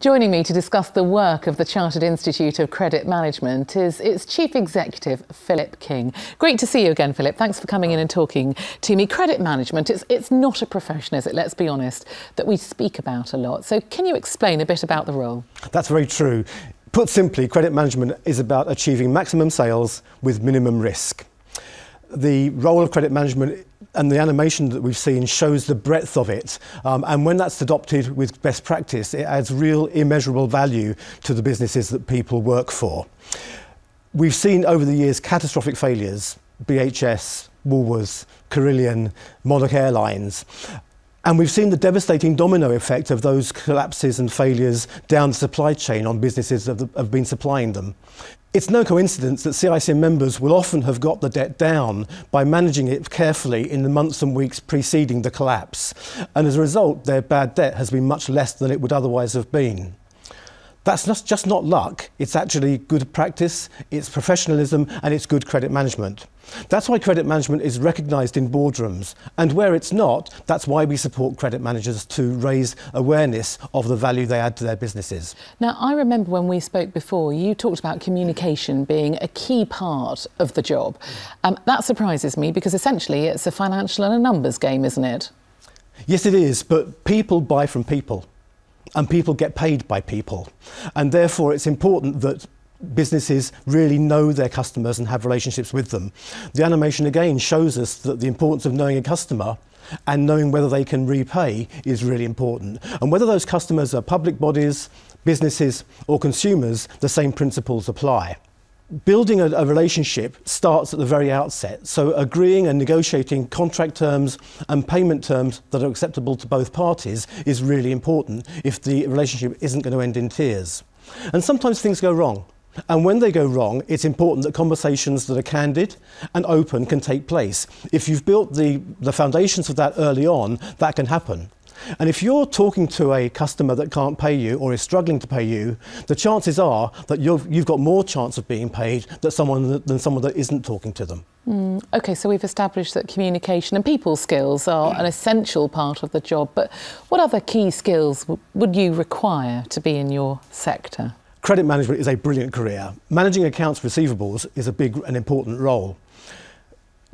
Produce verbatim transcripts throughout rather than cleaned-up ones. Joining me to discuss the work of the Chartered Institute of Credit Management is its Chief Executive, Philip King. Great to see you again, Philip. Thanks for coming in and talking to me. Credit management, it's, it's not a profession, is it, let's be honest, that we speak about a lot. So can you explain a bit about the role? That's very true. Put simply, credit management is about achieving maximum sales with minimum risk. The role of credit management and the animation that we've seen shows the breadth of it. Um, and when that's adopted with best practice, it adds real immeasurable value to the businesses that people work for. We've seen over the years catastrophic failures, B H S, Woolworths, Carillion, Monarch Airlines. And we've seen the devastating domino effect of those collapses and failures down the supply chain on businesses that have been supplying them. It's no coincidence that C I C members will often have got the debt down by managing it carefully in the months and weeks preceding the collapse. And as a result, their bad debt has been much less than it would otherwise have been. That's not just not luck, it's actually good practice, it's professionalism and it's good credit management. That's why credit management is recognised in boardrooms, and where it's not, that's why we support credit managers to raise awareness of the value they add to their businesses. Now, I remember when we spoke before, you talked about communication being a key part of the job. Um, that surprises me because essentially it's a financial and a numbers game, isn't it? Yes, it is, but people buy from people. And people get paid by people. And therefore, it's important that businesses really know their customers and have relationships with them. The animation, again, shows us that the importance of knowing a customer and knowing whether they can repay is really important. And whether those customers are public bodies, businesses or consumers, the same principles apply. Building a, a relationship starts at the very outset, so agreeing and negotiating contract terms and payment terms that are acceptable to both parties is really important if the relationship isn't going to end in tears. And sometimes things go wrong, and when they go wrong, it's important that conversations that are candid and open can take place. If you've built the, the foundations of that early on, that can happen. And if you're talking to a customer that can't pay you or is struggling to pay you, the chances are that you've, you've got more chance of being paid than someone that, than someone that isn't talking to them. Mm, OK, so we've established that communication and people skills are an essential part of the job. But what other key skills w- would you require to be in your sector? Credit management is a brilliant career. Managing accounts receivables is a big and important role.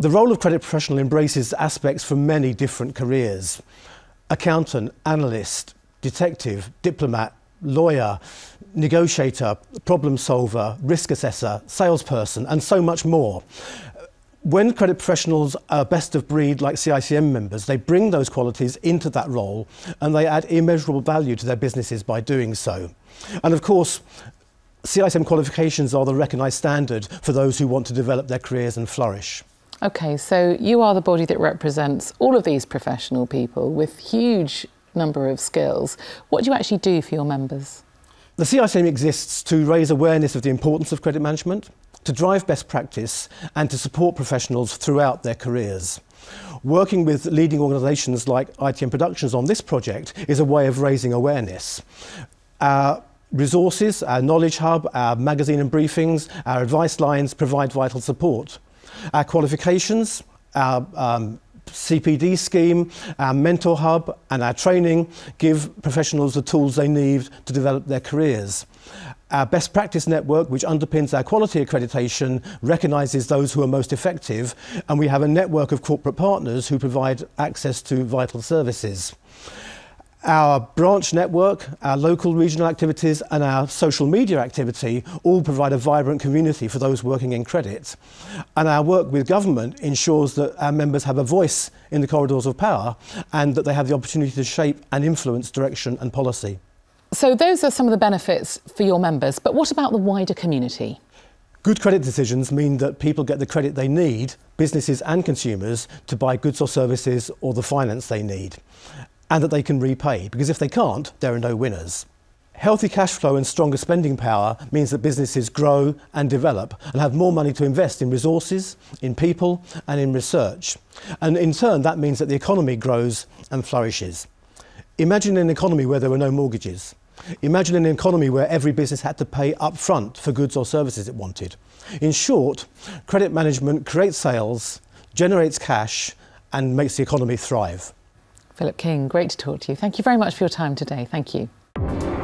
The role of credit professional embraces aspects from many different careers. Accountant, analyst, detective, diplomat, lawyer, negotiator, problem solver, risk assessor, salesperson, and so much more. When credit professionals are best of breed like C I C M members, they bring those qualities into that role and they add immeasurable value to their businesses by doing so. And of course, C I C M qualifications are the recognised standard for those who want to develop their careers and flourish. OK, so you are the body that represents all of these professional people with huge number of skills. What do you actually do for your members? The C I C M exists to raise awareness of the importance of credit management, to drive best practice and to support professionals throughout their careers. Working with leading organisations like I T N Productions on this project is a way of raising awareness. Our resources, our knowledge hub, our magazine and briefings, our advice lines provide vital support. Our qualifications, our um, C P D scheme, our mentor hub and our training give professionals the tools they need to develop their careers. Our best practice network, which underpins our quality accreditation, recognises those who are most effective, and we have a network of corporate partners who provide access to vital services. Our branch network, our local regional activities and our social media activity all provide a vibrant community for those working in credit. And our work with government ensures that our members have a voice in the corridors of power and that they have the opportunity to shape and influence direction and policy. So those are some of the benefits for your members, but what about the wider community? Good credit decisions mean that people get the credit they need, businesses and consumers, to buy goods or services or the finance they need. And that they can repay, because if they can't, there are no winners. Healthy cash flow and stronger spending power means that businesses grow and develop and have more money to invest in resources, in people and in research. And in turn, that means that the economy grows and flourishes. Imagine an economy where there were no mortgages. Imagine an economy where every business had to pay up front for goods or services it wanted. In short, credit management creates sales, generates cash and makes the economy thrive. Philip King, great to talk to you. Thank you very much for your time today. Thank you.